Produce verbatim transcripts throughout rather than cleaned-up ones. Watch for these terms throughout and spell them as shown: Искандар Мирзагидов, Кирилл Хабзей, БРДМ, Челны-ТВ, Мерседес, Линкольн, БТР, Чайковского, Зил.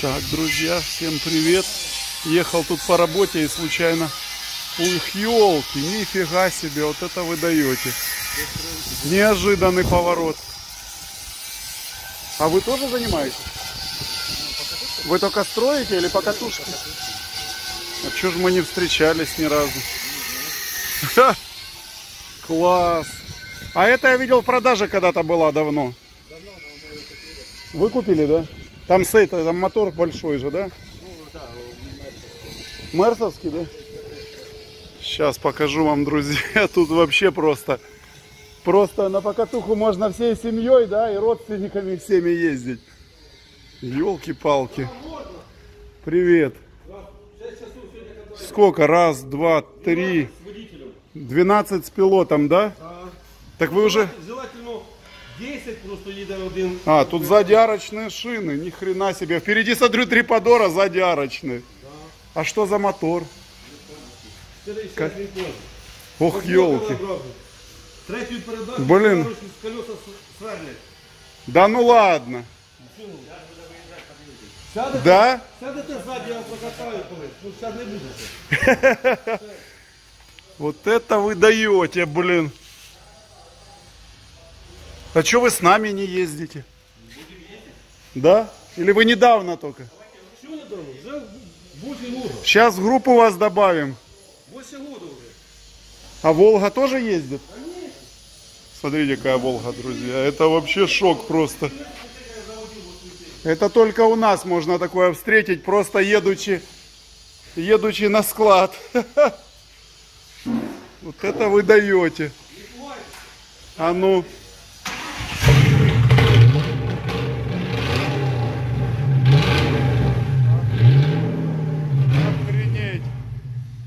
Так, друзья, всем привет. Ехал тут по работе и случайно... Ух, елки, нифига себе, вот это вы даете. Неожиданный поворот. А вы тоже занимаетесь? Вы только строите или по катушке? А чё ж мы не встречались ни разу? Ха! Класс! А это я видел в продаже когда-то была давно. Вы купили, да? Там сейт, там мотор большой же, да? Мерсовский, да? Сейчас покажу вам, друзья, тут вообще просто, просто на покатуху можно всей семьей, да, и родственниками всеми ездить. Елки-палки. Привет. Сколько? Раз, два, три. двенадцать с пилотом, да? Так вы уже... А, тут сзади арочные шины, ни хрена себе. Впереди, смотрю, три подора, сзади арочные. А что за мотор? Как? Ох, елки. Блин. Да ну ладно. Да? Вот это вы даете, блин. А что вы с нами не ездите? Да? Или вы недавно только? Сейчас группу вас добавим. А Волга тоже ездит? Смотрите, какая Волга, друзья. Это вообще шок просто. Это только у нас можно такое встретить, просто едучи, едучи на склад. Вот это вы даете. А ну...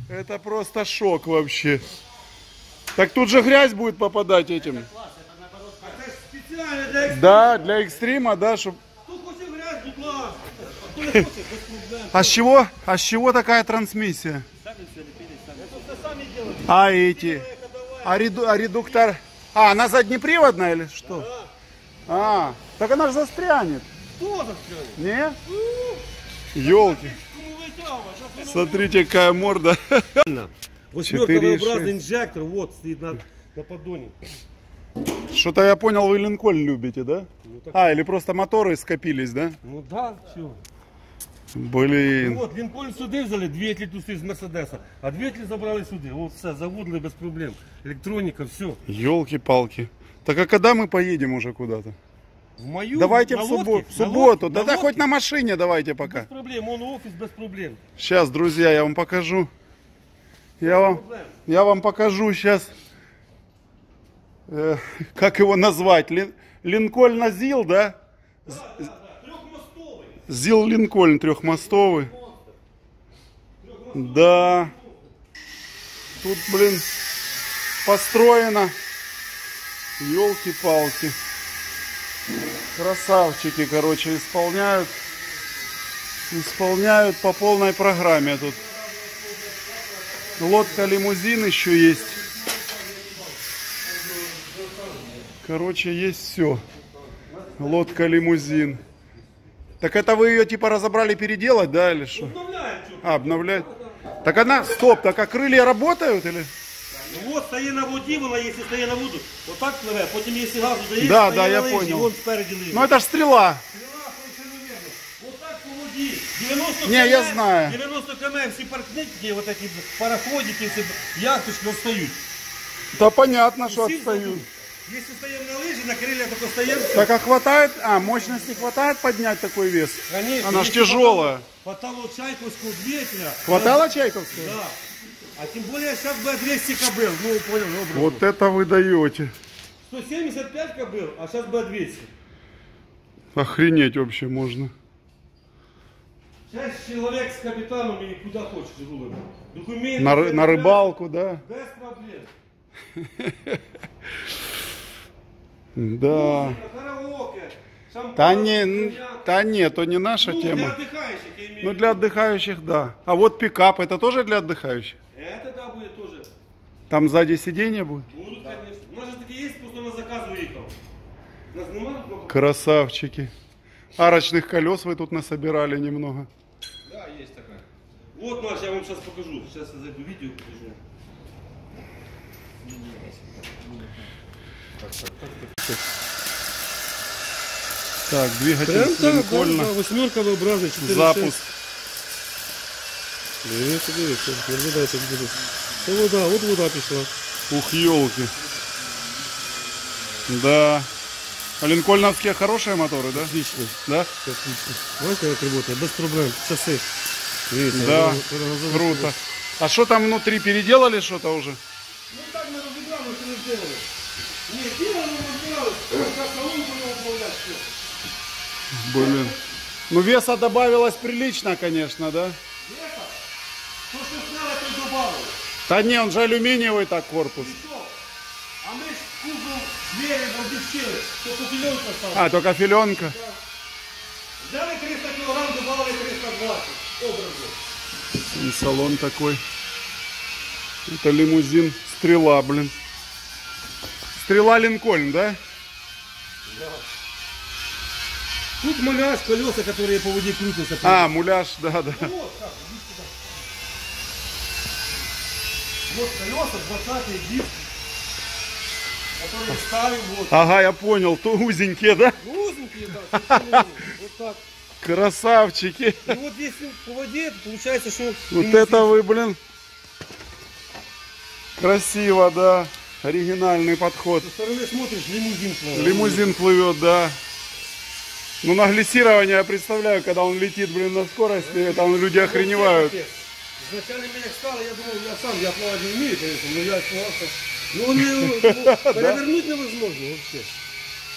Это просто шок вообще. Так тут же грязь будет попадать этим. Это класс, это наоборот. А это специально для экстрима. Да, для экстрима, да, чтобы... А с чего? А с чего такая трансмиссия? А эти? А редуктор? А, она заднеприводная или что? А, так она же застрянет. Кто застрянет? Не? Ёлки. Смотрите, какая морда. Восьмеркообразный инжектор, вот, стоит на, на поддоне. Что-то я понял, вы Линкольн любите, да? Ну, так... А, или просто моторы скопились, да? Ну да, все. Блин. Ну, вот, Линкольн сюда взяли, двигатель тусы из Мерседеса, а двигатель забрали сюда. Вот, все, заводили без проблем. Электроника, все. Ёлки-палки. Так а когда мы поедем уже куда-то? В мою, давайте в субботу. В субботу. Да, да хоть на машине давайте пока. Без проблем, он офис без проблем. Сейчас, друзья, я вам покажу. Я вам, я вам покажу сейчас, э, как его назвать. Лин, Линкольн Зил, да? Да, да, да. Трехмостовый. Зил Линкольн трехмостовый. трехмостовый. Да. Тут, блин, построено. Елки-палки. Красавчики, короче, исполняют, исполняют по полной программе тут. Лодка-лимузин еще есть. Короче, есть все. Лодка-лимузин. Так это вы ее типа разобрали переделать, да, или что? А, обновлять. Так она, стоп, так а крылья работают или... Вот стоит на воде, вона, если стоит на воду, вот так плывет, потом если газу даешь, да, да, я лыжи, понял. И вон спереди лыжи. Ну это ж стрела. Стрела, совершенно верно. Вот так по воде. девяносто Не, км, я знаю. девяносто километров все паркники, вот эти пароходики, все яхточки отстают. Да понятно, и что отстают. Если стоим на лыжи, на крыльях только стоим. Так а хватает, а мощности хватает поднять такой вес? Конечно. Она ж тяжелая. Хватало Чайковского двигателя. Хватало Чайковского? Да. А тем более сейчас было двести кобыл, ну понял, ну, вот это вы даете. сто семьдесят пять кобыл, а сейчас было двести. Охренеть вообще можно. Сейчас человек с капитаном и куда хочешь, документы. На, на, на рыбалку, да? Без проблем. Да. Та не, та не, то не наша ну, тема. Для отдыхающих, я имею ну для отдыхающих, да. А вот пикап, это тоже для отдыхающих? Это да, будет тоже. Там сзади сиденья будет? Будут, да. Конечно. У нас же такие есть, просто на заказ выехал. Нас нема? Красавчики. Арочных колес вы тут насобирали немного. Да, есть такая. Вот, Маш, я вам сейчас покажу. Сейчас я зайду видео покажу. Так, так, так, так. Так, двигатель прям Линкольна. Восьмерка воображена. Запуск. Привет, привет. Наблюдай, как будет. Вот вода, вот вода пришла. Ух, елки. Да. А линкольновские хорошие моторы, да? Отлично. Да? Отлично. Давайте я отработаю, без проблем. Часы. Видите, да, я... круто. А что там внутри, переделали что-то уже? Ну так мы разбирали, но не сделали. Нет, делали, но разбирали. Как салон будем управлять, все. Блин. Ну веса добавилось прилично, конечно, да? Веса? То, что снял, это и добавил. Да не, он же алюминиевый так корпус. А мы кузов меряем, обдевчили. Только филенка стала. А, только филенка. Да. Взяли триста килограмм, добавили триста двадцать. И салон такой. Это лимузин Стрела, блин. Стрела Линкольн, да? Да. Тут муляж, колеса, которые по воде крутятся. А, муляж, да, да. Ну, вот, так, вот колеса, двадцатый диск, который ставим. Вот. Ага, я понял, то узенькие, да? Узенькие, да. Вот так. Красавчики. Ну вот если по воде, то получается, что... Вот это вы, блин. Красиво, да. Оригинальный подход. Со стороны смотришь, лимузин плывет. Лимузин плывет, да. Ну на глиссирование я представляю, когда он летит, блин, на скорости, да, там люди охреневают. Изначально меня стало, я думал, я сам, я плавать не умею, конечно, но я плавал. Но он перевернуть невозможно вообще.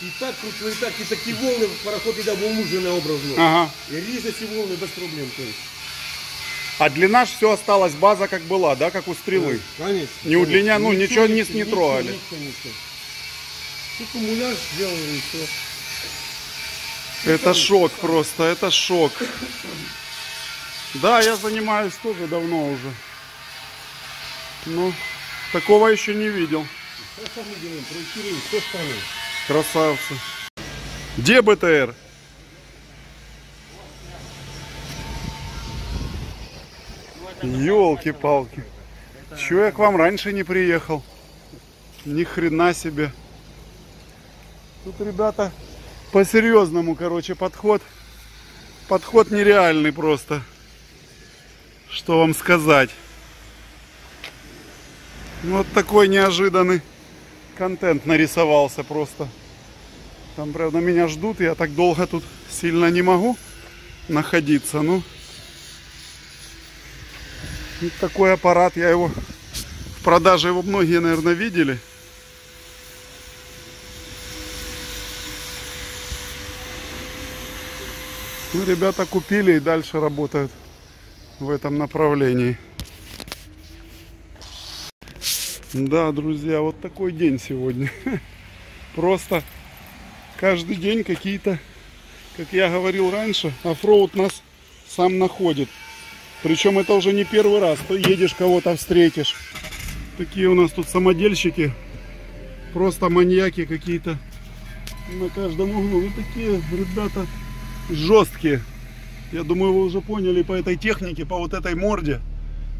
И так, и так, и такие волны, пароход идет вымуженно образно. Ага. И режете волны без проблем. То есть. А длина ж все осталась, база как была, да, как у стрелы? Да, конечно. Не конечно. Удлиня, ну ничего, ничего, ничего не трогали. Ничего, ничего. Только муляж сделали и все. Это шок просто, это шок. Да, я занимаюсь тоже давно уже. Ну, такого еще не видел. Что мы делаем? Проектируем, что ставим? Красавцы. Где БТР? Ёлки-палки. Чё я к вам раньше не приехал? Ни хрена себе. Тут, ребята, по-серьезному, короче, подход. Подход нереальный просто. Что вам сказать? Вот такой неожиданный контент нарисовался просто. Там, правда, меня ждут. Я так долго тут сильно не могу находиться. Ну, вот такой аппарат. Я его в продаже, его многие, наверное, видели. Ну, ребята купили и дальше работают в этом направлении. Да, друзья, вот такой день сегодня. Просто каждый день какие-то, как я говорил раньше, оффроуд нас сам находит. Причем это уже не первый раз. Ты едешь, кого-то встретишь. Такие у нас тут самодельщики. Просто маньяки какие-то. На каждом углу. Вот такие, ребята, жесткие. Я думаю, вы уже поняли по этой технике, по вот этой морде.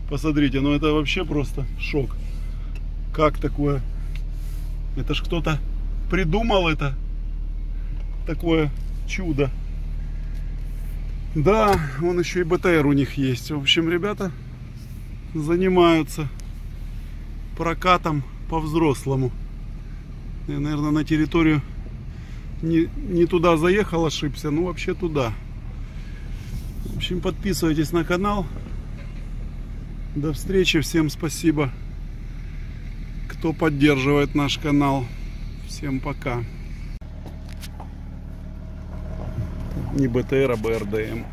Посмотрите, ну это вообще просто шок. Как такое? Это ж кто-то придумал это. Такое чудо. Да, вон еще и БТР у них есть. В общем, ребята занимаются прокатом по-взрослому. Я, наверное, на территорию не, не туда заехал, ошибся. Ну, вообще туда. В общем, подписывайтесь на канал. До встречи. Всем спасибо, кто поддерживает наш канал. Всем пока. Не БТР, а БРДМ.